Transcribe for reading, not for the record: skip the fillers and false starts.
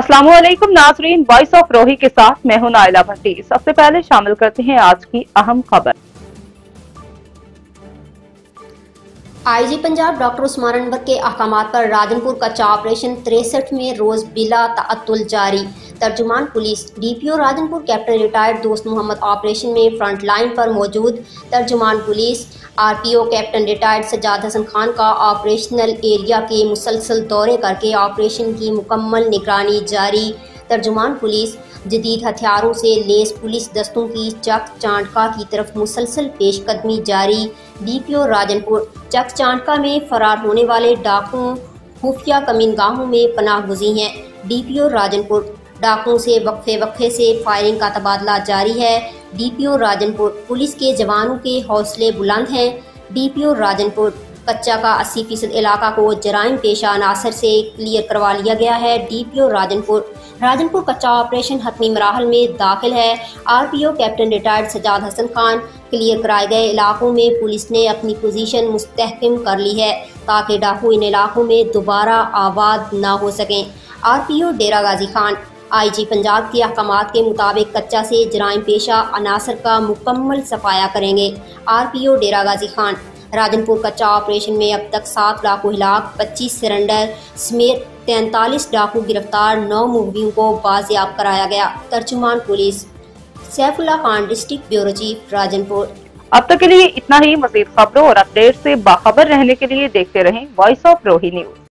अस्सलामुअलैकुम नाज़रीन, voice of रोही के साथ मैं हूं आयला भट्टी। सबसे पहले शामिल करते हैं आज की अहम खबर। आईजी पंजाब डॉक्टर उस्मान अनवर के अहकाम पर राजनपुर कच्चा ऑपरेशन 63 में रोज बिला तअत्तुल जारी। तर्जुमान पुलिस DPO Rajanpur captain retired Dost Mohammad operation में फ्रंट लाइन पर मौजूद तर्जुमान पुलिस RPO captain retired Sajjad Hasan Khan का ऑपरेशनल एरिया के मुसलसल दौरे करके ऑपरेशन की मुकम्मल निगरानी जारी। तर्जुमान पुलिस जदीद हथियारों से लैस पुलिस दस्तों की चक चांदका की तरफ मुसलसल पेशकदमी जारी। DPO राजनपुर चक चांदका में फरार होने वाले डाकुओं खुफिया कमीनगाहों में पनाह गुज़ी हैं। DPO राजनपुर डाकुओं से वक्फे वक्फे से फायरिंग का तबादला जारी है। DPO राजनपुर पुलिस के जवानों के हौसले बुलंद हैं। DPO राजनपुर कच्चा का 80% इलाका को जराइम पेशा अनासर से क्लियर करवा लिया गया है। DPO राजनपुर कच्चा ऑपरेशन हतमी मराहल में दाखिल है। RPO captain retired Sajjad Hasan Khan clear कराए गए इलाकों में पुलिस ने अपनी पोजीशन मुस्तहकम कर ली है ताकि डाकू इन इलाकों में दोबारा आबाद ना हो सकें। RPO डेरा गाजी खान IG पंजाब के अहकामात के मुताबिक कच्चा से जराइम पेशा अनासर का मुकम्मल सफाया करेंगे। RPO डेरा गाजी खान राजनपुर कच्चा ऑपरेशन में अब तक 7 डाकू हिलाक, 25 सरेंडर समेत 43 डाकू गिरफ्तार, 9 मुखबियों को बाजियाब कराया गया। तर्जुमान police Saifullah Khan district bureau chief Rajanpur. अब तक के लिए इतना ही। मज़ीद खबरों और अपडेट से बाखबर रहने के लिए देखते रहें वॉइस ऑफ रोही न्यूज।